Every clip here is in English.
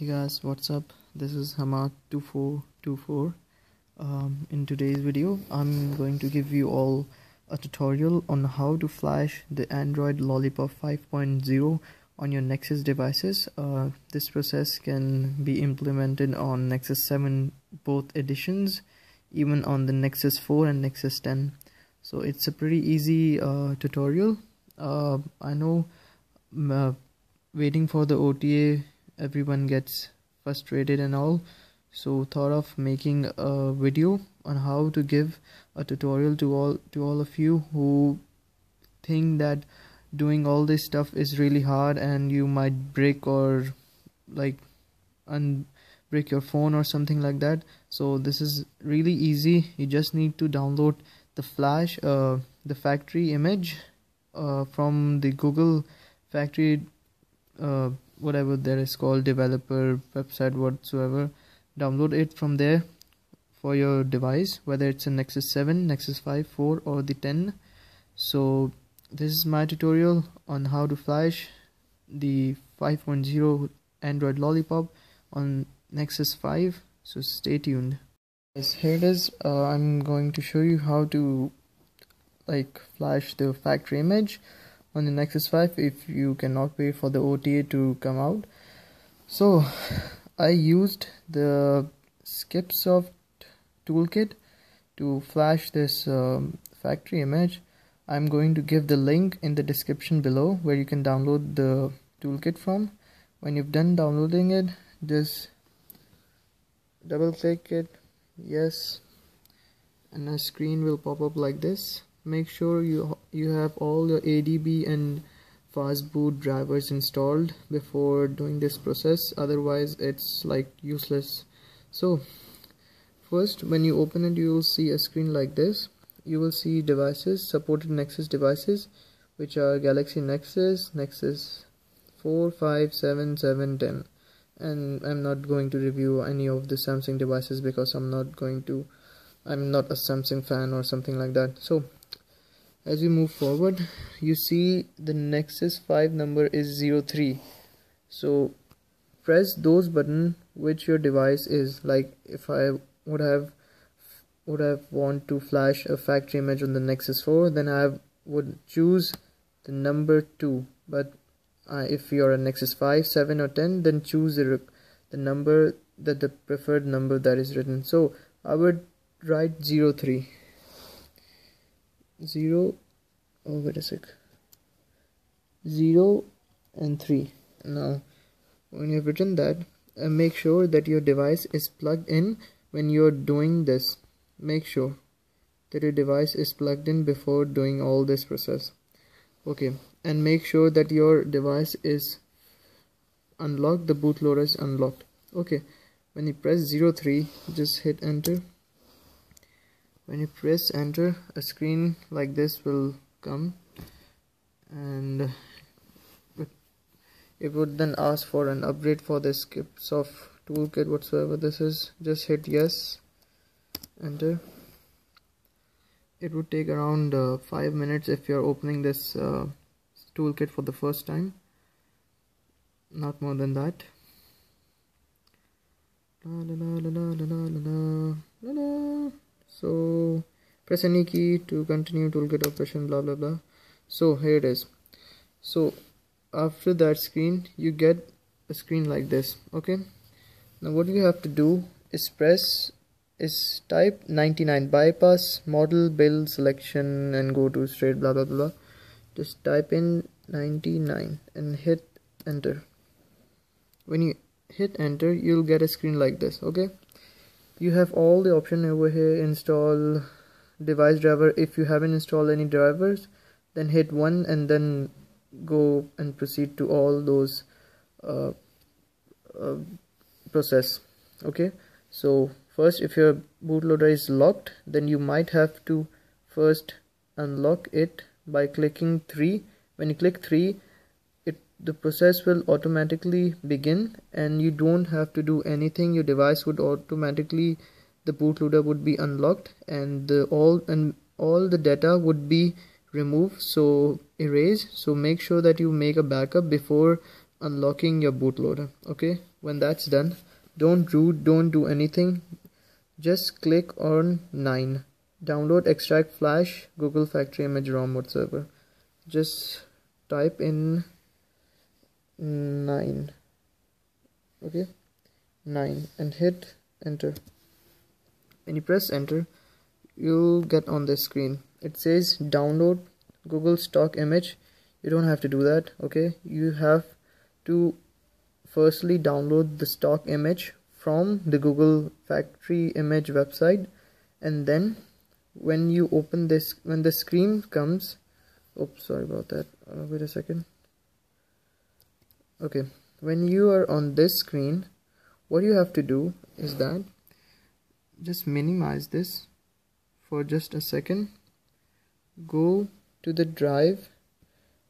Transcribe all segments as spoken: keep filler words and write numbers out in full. Hey guys, what's up? This is Hamad two four two four. Um, in today's video, I'm going to give you all a tutorial on how to flash the Android Lollipop five point oh on your Nexus devices. Uh, this process can be implemented on Nexus seven both editions, even on the Nexus four and Nexus ten. So it's a pretty easy uh, tutorial. Uh, I know I'm, uh, waiting for the O T A, everyone gets frustrated and all, so thought of making a video on how to give a tutorial to all to all of you who think that doing all this stuff is really hard and you might break or like unbreak your phone or something like that. So this is really easy. You just need to download the flash uh, the factory image uh, from the Google factory uh, whatever there is called developer website whatsoever. Download it from there for your device, whether it's a Nexus seven, Nexus five, four or the ten. So this is my tutorial on how to flash the five point oh Android Lollipop on Nexus five, so stay tuned. Yes, here it is. uh, I'm going to show you how to like flash the factory image on the Nexus five if you cannot wait for the O T A to come out. So I used the Skipsoft Toolkit to flash this um, factory image. I'm going to give the link in the description below where you can download the toolkit from. When you've done downloading it, just double click it, yes, and a screen will pop up like this. Make sure you you have all the A D B and fastboot drivers installed before doing this process, otherwise it's like useless. So first, when you open it, you will see a screen like this. You will see devices, supported Nexus devices, which are Galaxy Nexus, Nexus four, five, seven, seven, ten, and I'm not going to review any of the Samsung devices because I'm not going to I'm not a Samsung fan or something like that. So as we move forward, you see the Nexus five number is zero three, so press those buttons which your device is. Like if I would have would have want to flash a factory image on the Nexus four, then I would choose the number two, but uh, if you're a Nexus five, seven or ten, then choose the, the number that the preferred number that is written. So I would write zero three. Zero, oh wait a sec, zero and three. Now when you have written that, uh, make sure that your device is plugged in when you're doing this. Make sure that your device is plugged in before doing all this process, okay? And make sure that your device is unlocked, the bootloader is unlocked, okay? When you press zero three, just hit enter. When you press enter, a screen like this will come and it would then ask for an update for the Skipsoft Toolkit whatsoever this is. Just hit yes, enter. It would take around uh, five minutes if you're opening this uh, toolkit for the first time, not more than that. La, la, la, la, la, la, la, la. So press any key to continue toolkit operation, blah blah blah. So here it is. So after that screen, you get a screen like this, okay? Now what you have to do is press is type ninety-nine, bypass model build selection and go to straight blah blah blah. Just type in ninety-nine and hit enter. When you hit enter, you'll get a screen like this, okay? You have all the option over here, install device driver. If you haven't installed any drivers, then hit one and then go and proceed to all those uh, uh, process, okay? So first, if your bootloader is locked, then you might have to first unlock it by clicking three. When you click three, the process will automatically begin and you don't have to do anything. Your device would automatically, the bootloader would be unlocked and the all and all the data would be removed, so erased. So make sure that you make a backup before unlocking your bootloader, okay? When that's done, don't root, don't do anything. Just click on nine. Download extract flash Google factory image ROM whatsoever. Just type in nine. Okay, nine, and hit enter. When you press enter, you'll get on this screen. It says download Google stock image. You don't have to do that. Okay, you have to firstly download the stock image from the Google factory image website, and then when you open this, when the screen comes, oops, sorry about that, uh, wait a second. Okay, when you are on this screen, what you have to do is that, just minimize this for just a second, go to the drive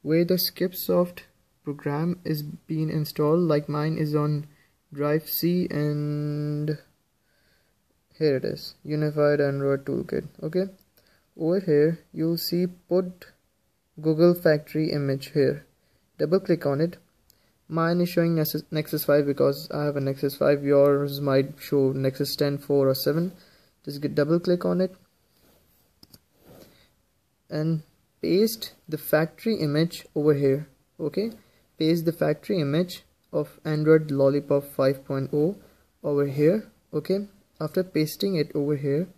where the Skipsoft program is being installed, like mine is on drive C, and here it is, Unified Android Toolkit. Okay, over here you'll see put Google factory image here, double click on it. Mine is showing Nexus five because I have a Nexus five, yours might show Nexus ten, four or seven. Just get, double click on it and paste the factory image over here. Okay, paste the factory image of Android Lollipop five point oh over here. Okay, after pasting it over here,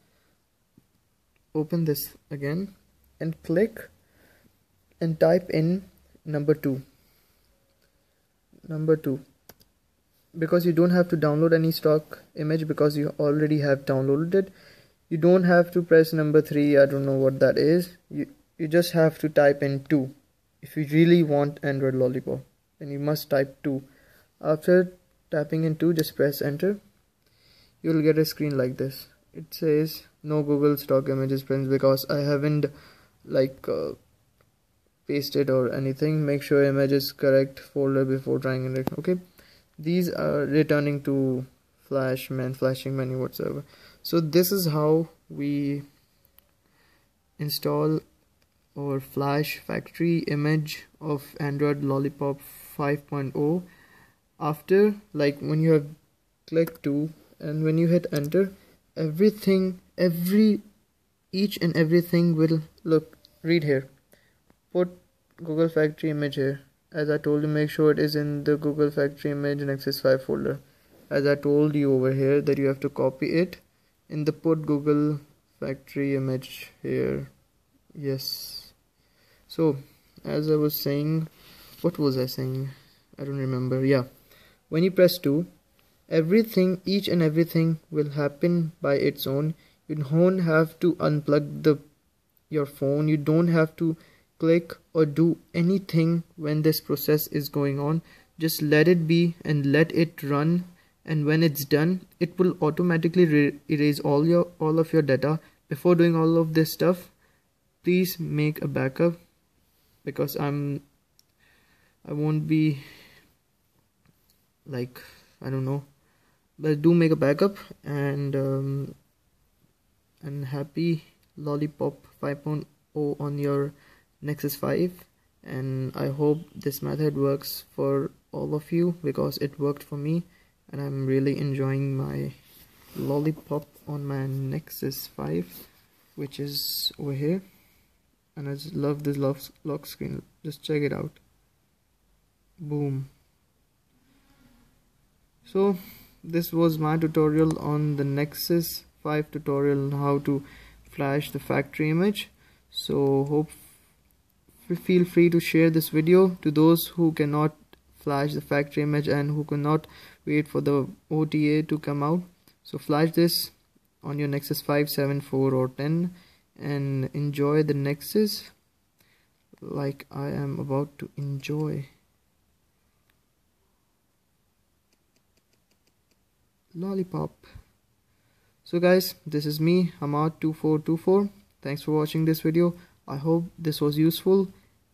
open this again and click and type in number two number two, because you don't have to download any stock image because you already have downloaded it. You don't have to press number three, I don't know what that is. You you just have to type in two if you really want Android Lollipop, and you must type two. After tapping in two, just press enter. You'll get a screen like this. It says no Google stock images present because I haven't like uh, pasted or anything. Make sure image is correct folder before trying it. Okay, these are returning to flash man flashing menu whatsoever. So this is how we install or flash factory image of Android Lollipop five point oh. After, like, when you have clicked to and when you hit enter, everything, every each and everything will look, read here, put Google factory image here. As I told you, make sure it is in the Google factory image Nexus five folder. As I told you over here that you have to copy it in the put Google factory image here. Yes, so as I was saying, what was I saying, I don't remember. Yeah, when you press two, everything, each and everything will happen by its own. You don't have to unplug the your phone, you don't have to click or do anything when this process is going on. Just let it be and let it run, and when it's done, it will automatically erase all your all of your data. Before doing all of this stuff, please make a backup, because I'm I won't be like, I don't know, but do make a backup. And um, and happy Lollipop five point oh on your Nexus five, and I hope this method works for all of you because it worked for me, and I'm really enjoying my Lollipop on my Nexus five, which is over here, and I just love this lock, lock screen. Just check it out. Boom. So this was my tutorial on the Nexus five tutorial on how to flash the factory image. So hope feel free to share this video to those who cannot flash the factory image and who cannot wait for the O T A to come out. So flash this on your Nexus five, seven, four or ten and enjoy the Nexus like I am about to enjoy. Lollipop. So guys, this is me, Hamad two four two four. Thanks for watching this video. I hope this was useful,